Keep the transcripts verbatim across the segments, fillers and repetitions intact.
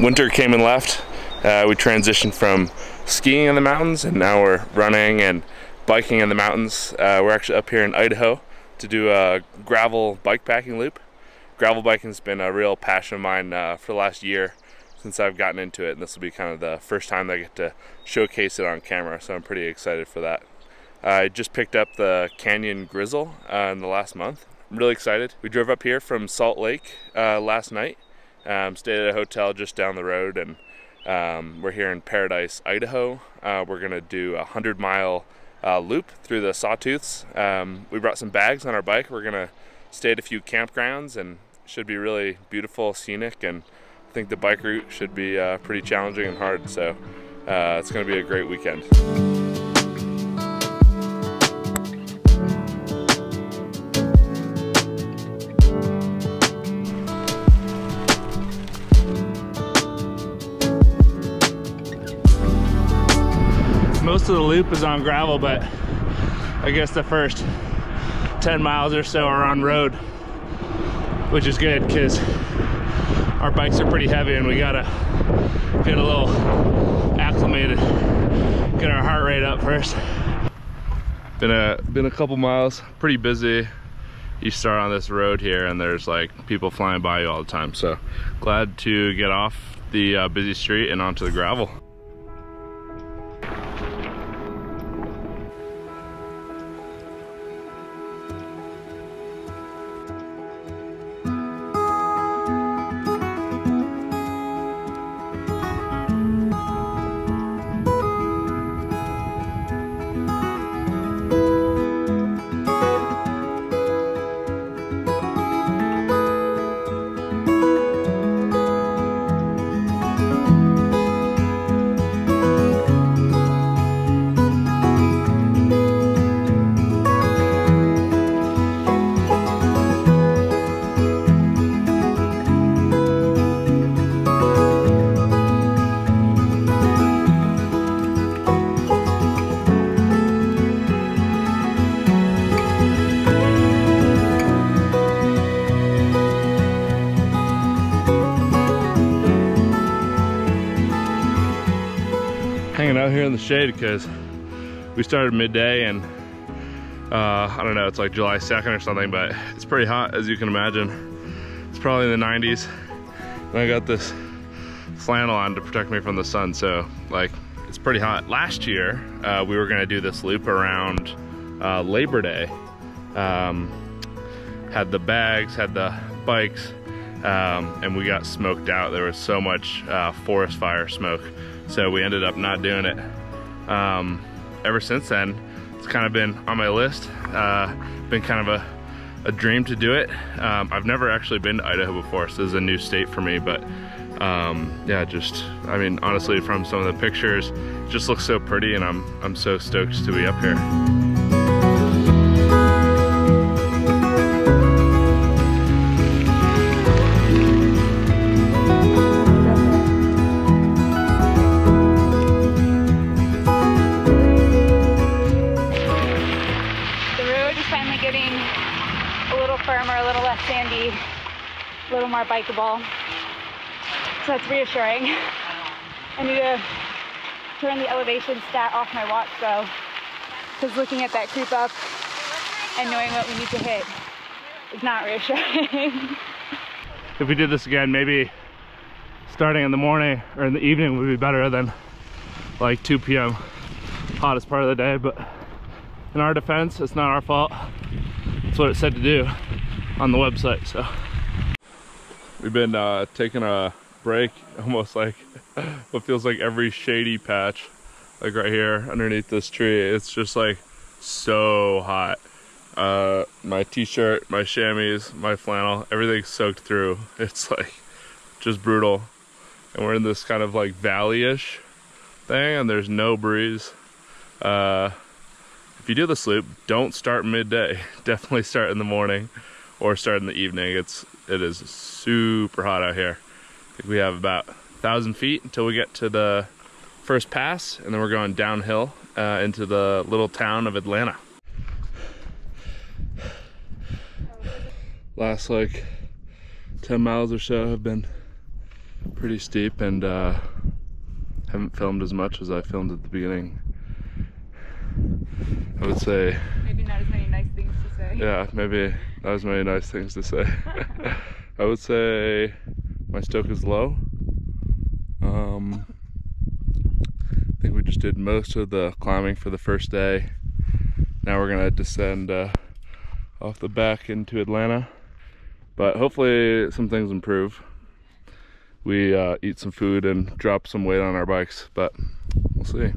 winter came and left, uh, we transitioned from skiing in the mountains, and now we're running and biking in the mountains. Uh, we're actually up here in Idaho to do a gravel bike packing loop. Gravel biking's been a real passion of mine uh, for the last year since I've gotten into it, and this will be kind of the first time that I get to showcase it on camera, so I'm pretty excited for that. I just picked up the Canyon Grizl uh, in the last month. I'm really excited. We drove up here from Salt Lake uh, last night, um, stayed at a hotel just down the road, and um, we're here in Paradise, Idaho. Uh, we're gonna do a hundred mile uh, loop through the Sawtooths. Um, we brought some bags on our bike. We're gonna stay at a few campgrounds, and should be really beautiful, scenic, and I think the bike route should be uh, pretty challenging and hard, so uh, it's gonna be a great weekend. Most of the loop is on gravel, but I guess the first ten miles or so are on road, which is good because our bikes are pretty heavy and we gotta get a little acclimated, get our heart rate up first. Been a, been a couple miles, pretty busy. You start on this road here and there's like people flying by you all the time, so glad to get off the uh, busy street and onto the gravel. Hanging out here in the shade because we started midday, and uh, I don't know, it's like July second or something, but it's pretty hot, as you can imagine. It's probably in the nineties, and I got this flannel on to protect me from the sun, so like it's pretty hot. Last year uh, we were gonna do this loop around uh, Labor Day. Um, had the bags, had the bikes, um, and we got smoked out. There was so much uh, forest fire smoke, so we ended up not doing it. Um, ever since then, it's kind of been on my list. Uh, been kind of a, a dream to do it. Um, I've never actually been to Idaho before, so this is a new state for me, but um, yeah, just, I mean, honestly, from some of the pictures, it just looks so pretty, and I'm, I'm so stoked to be up here. Sandy, a little more bikeable, so that's reassuring. I need to turn the elevation stat off my watch though, because looking at that creep up and knowing what we need to hit is not reassuring. If we did this again, maybe starting in the morning or in the evening would be better than like two P M hottest part of the day, but in our defense, it's not our fault. That's what it said to do on the website, so. We've been uh, taking a break, almost like what feels like every shady patch, like right here underneath this tree. It's just like so hot. Uh, my t-shirt, my chamois, my flannel, everything's soaked through. It's like just brutal. And we're in this kind of like valley-ish thing, and there's no breeze. Uh, if you do this loop, don't start midday. Definitely start in the morning, or start in the evening. It's it is super hot out here. I think we have about a thousand feet until we get to the first pass, and then we're going downhill uh, into the little town of Atlanta. Last like ten miles or so have been pretty steep, and uh, haven't filmed as much as I filmed at the beginning. I would say maybe not as many nice things to say. Yeah, maybe not as many nice things to say. I would say my stoke is low. Um, I think we just did most of the climbing for the first day. Now we're gonna descend uh, off the back into Atlanta, but hopefully some things improve. We uh, eat some food and drop some weight on our bikes, but we'll see.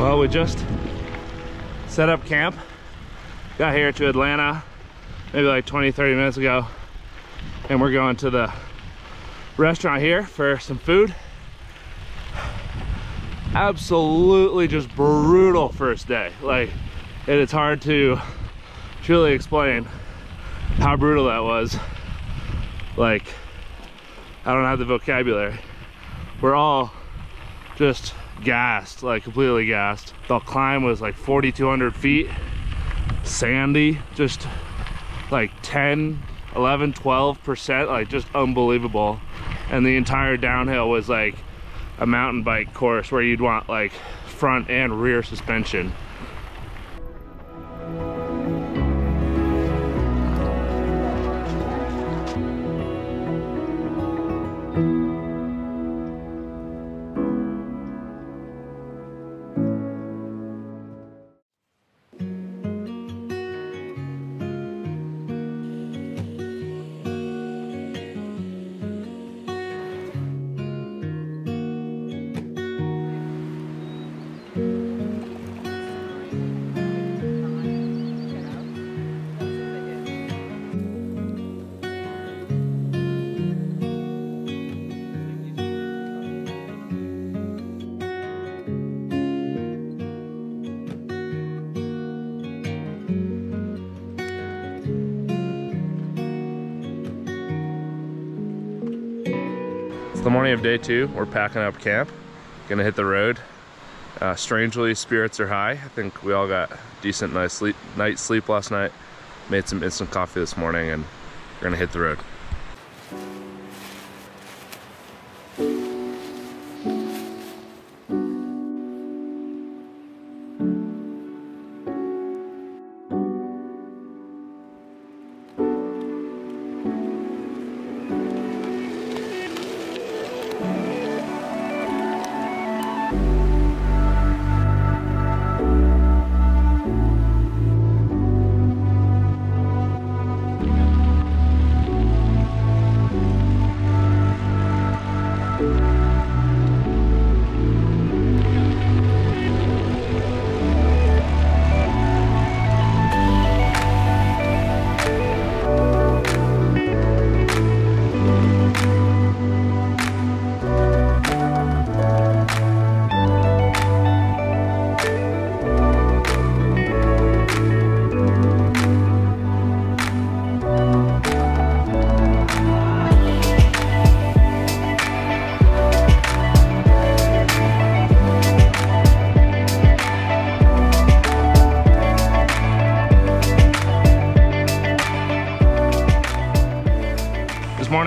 Well, we just set up camp, got here to Atlanta maybe like twenty, thirty minutes ago, and we're going to the restaurant here for some food. Absolutely just brutal first day. Like, it is hard to truly explain how brutal that was. Like, I don't have the vocabulary. We're all just gassed, like completely gassed. The climb was like forty-two hundred feet, sandy, just like ten, eleven, twelve percent, like just unbelievable. And the entire downhill was like a mountain bike course where you'd want like front and rear suspension. The morning of day two, we're packing up camp, gonna hit the road. Uh, strangely, spirits are high. I think we all got decent night sleep, night sleep last night, made some instant coffee this morning, and we're gonna hit the road.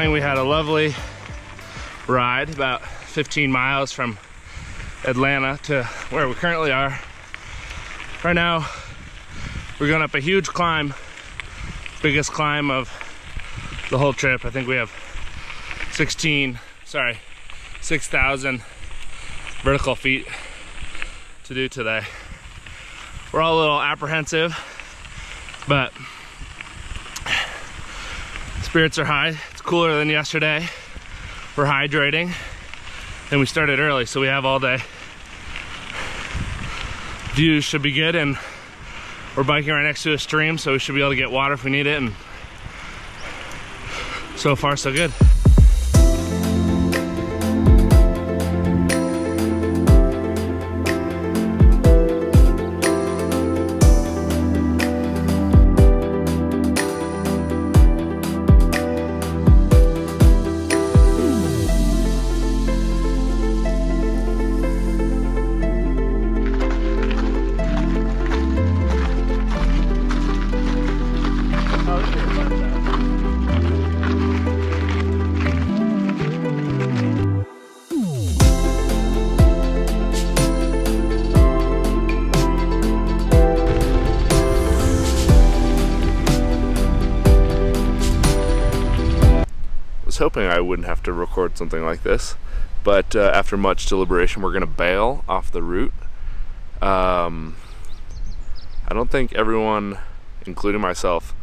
We had a lovely ride, about fifteen miles from Atlanta to where we currently are. Right now, we're going up a huge climb, biggest climb of the whole trip. I think we have sixteen, sorry, six thousand vertical feet to do today. We're all a little apprehensive, but spirits are high. It's cooler than yesterday. We're hydrating, and we started early, so we have all day. Views should be good, and we're biking right next to a stream, so we should be able to get water if we need it, and so far so good. was hoping I wouldn't have to record something like this, but uh, after much deliberation, we're gonna bail off the route. Um, I don't think everyone, including myself,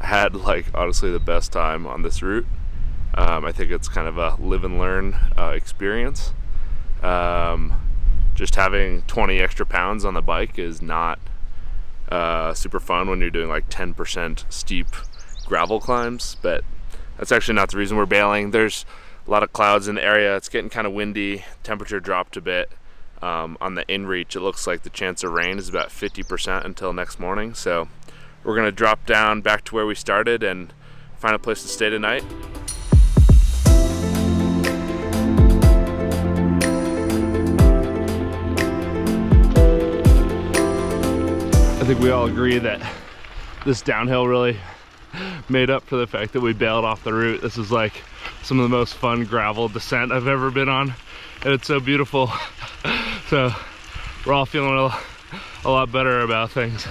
had like honestly the best time on this route. Um, I think it's kind of a live and learn uh, experience. Um, just having twenty extra pounds on the bike is not uh, super fun when you're doing like ten percent steep gravel climbs, but that's actually not the reason we're bailing. There's a lot of clouds in the area. It's getting kind of windy. Temperature dropped a bit. Um, on the in reach, it looks like the chance of rain is about fifty percent until next morning. So we're going to drop down back to where we started and find a place to stay tonight. I think we all agree that this downhill really made up for the fact that we bailed off the route. This is like some of the most fun gravel descent I've ever been on, and it's so beautiful. So we're all feeling a lot better about things.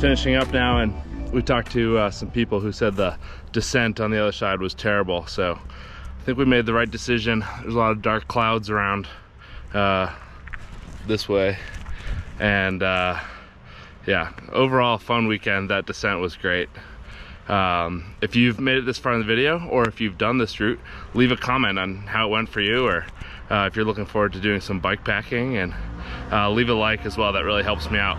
Finishing up now, and we talked to uh, some people who said the descent on the other side was terrible, so I think we made the right decision. There's a lot of dark clouds around uh, this way, and uh, yeah, overall fun weekend. That descent was great. Um, if you've made it this far in the video, or if you've done this route, leave a comment on how it went for you, or uh, if you're looking forward to doing some bike packing, and uh, leave a like as well. That really helps me out.